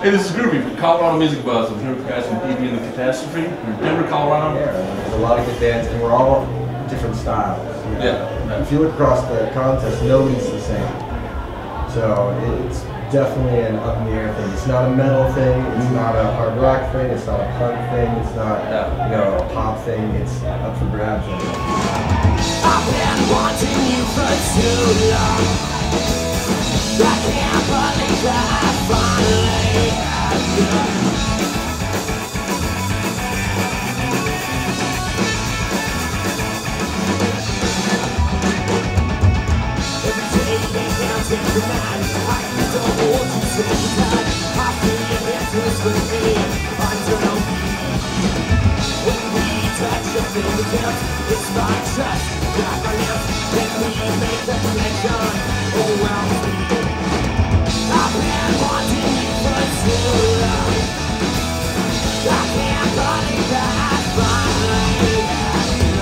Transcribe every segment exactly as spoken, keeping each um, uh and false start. Hey, this is Groovy from Colorado Music Buzz. I'm here with guys from D B and the Catastrophe. We're in Denver, Colorado. Yeah, there's a lot of good bands, and we're all different styles. You know? Yeah, yeah. If you look across the contest, nobody's the same. So it's definitely an up in the air thing. It's not a metal thing. It's not a hard rock thing. It's not a punk thing. It's not yeah. you know a pop thing. It's up for grabs. I've been wanting you for too long. I can't believe that I finally. I don't want you to die. I feel your necklace for me. I don't know. When we touch, I feel the guilt. It's my trust, not my lips. Let me make the connection. Oh well, I've been wanting you for too long. I can't believe that I finally have you.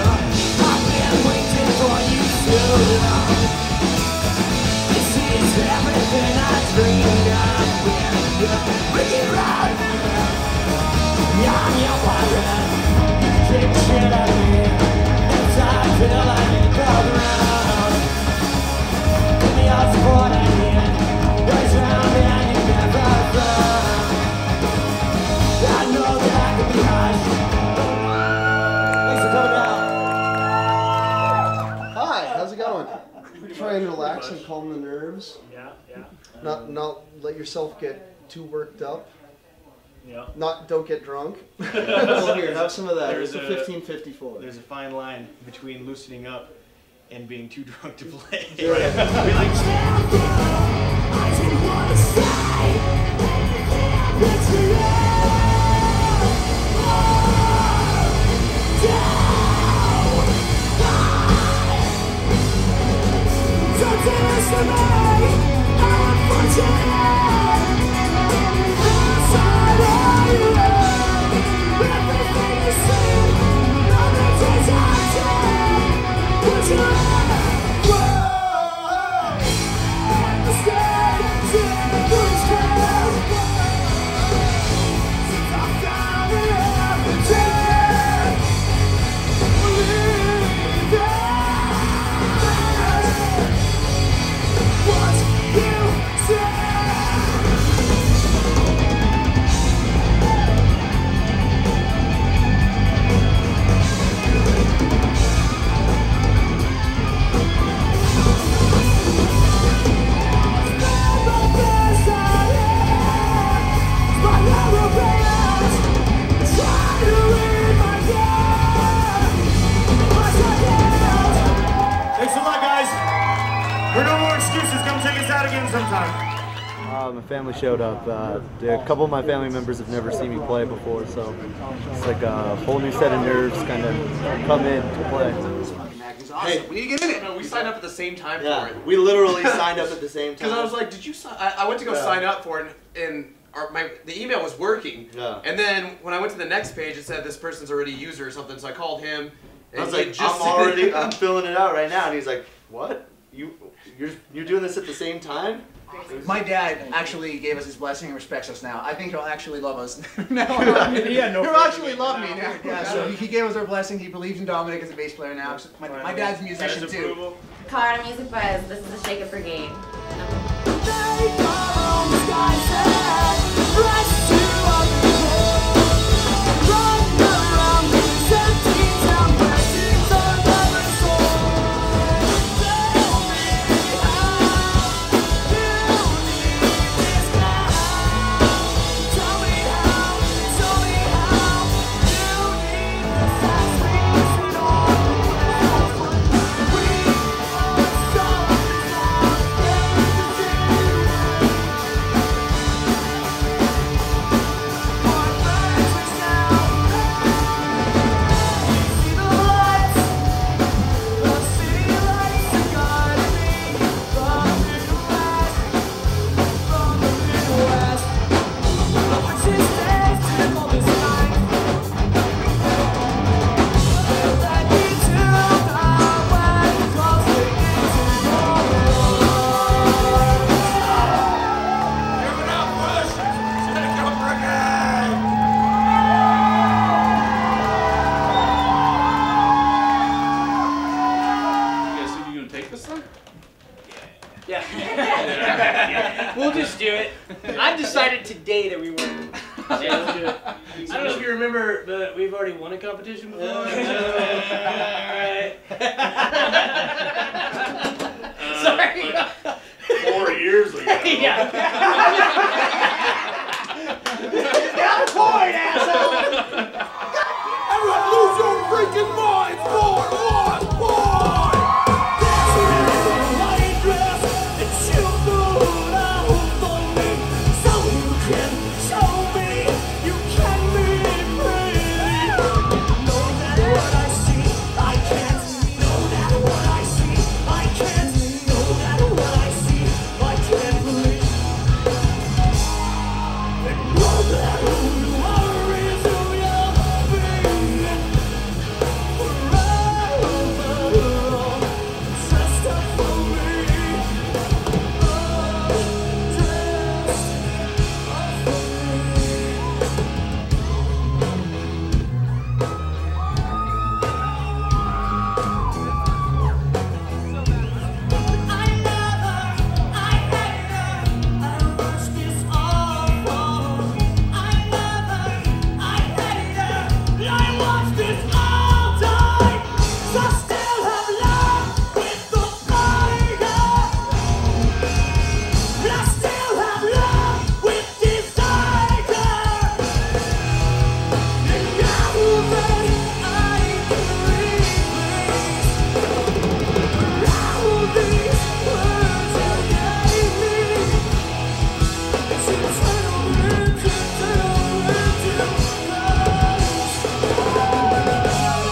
I've been waiting for you too long. Everything I dreamed of with you, wicked ride. I'm your pirate. You kick shit at me, and I feel like it goes round. Give me all support I need, race round me and you never run. I know that I can be high. Thanks for coming out. Hi, how's it going? Try and relax and calm the nerves. Yeah, yeah. Not, not let yourself get too worked up. Yeah. Not, don't get drunk. Well, here, have some of that. There's a fifteen fifty-four. There's a fine line between loosening up and being too drunk to play. Yeah. Right. Uh, my family showed up. Uh, a couple of my family members have never seen me play before, so it's like a whole new set of nerves kind of come in to play. Hey, we need to get in it. No, we signed up at the same time yeah, for it. We literally signed up at the same time. Because I was like, did you sign? I, I went to go yeah. sign up for it, and our, my, the email was working. Yeah. And then when I went to the next page, it said this person's already a user or something, so I called him. And I was like, just I'm already, I'm filling it out right now. And he's like, what? You, you're, you're doing this at the same time? My dad actually gave us his blessing and respects us now. I think he'll actually love us now. Yeah, no he'll actually love me now. Yeah, so he gave us our blessing. He believes in Dominic as a bass player now. So my, my dad's a musician too. Colorado Music Buzz, this is the Shake-up Brigade. day that we won. Yeah, I don't know if you remember, but we've already won a competition before. All right. uh, Sorry. Like four years ago. Yeah. Got a point, asshole. Everyone, lose your freaking mind. Four, one, one. Dance around, white dress, and she'll do that for me. So you can show me you can be free. Know that what I see, I can't. Know that what I see, I can't. Know that what I see, I can't believe. And know that who you are is who you'll be forever. Dressed up for me. Oh, dressed up for me. I never, I never, I wish this all wrong. I never, I never, I watch this all time. So still have love with the fire. I still have love with desire. And now that I can breathe. All these words you gave me, it's eternal into eternal love. Who is your God? Who do who is all? Who do who is all? Who do who is all? Who do who is all?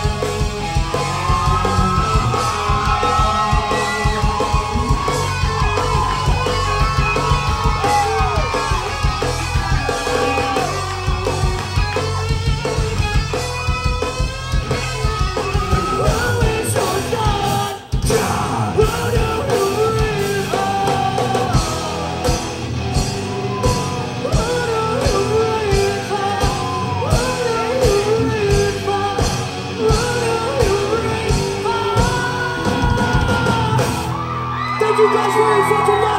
Thank you guys for your fucking love.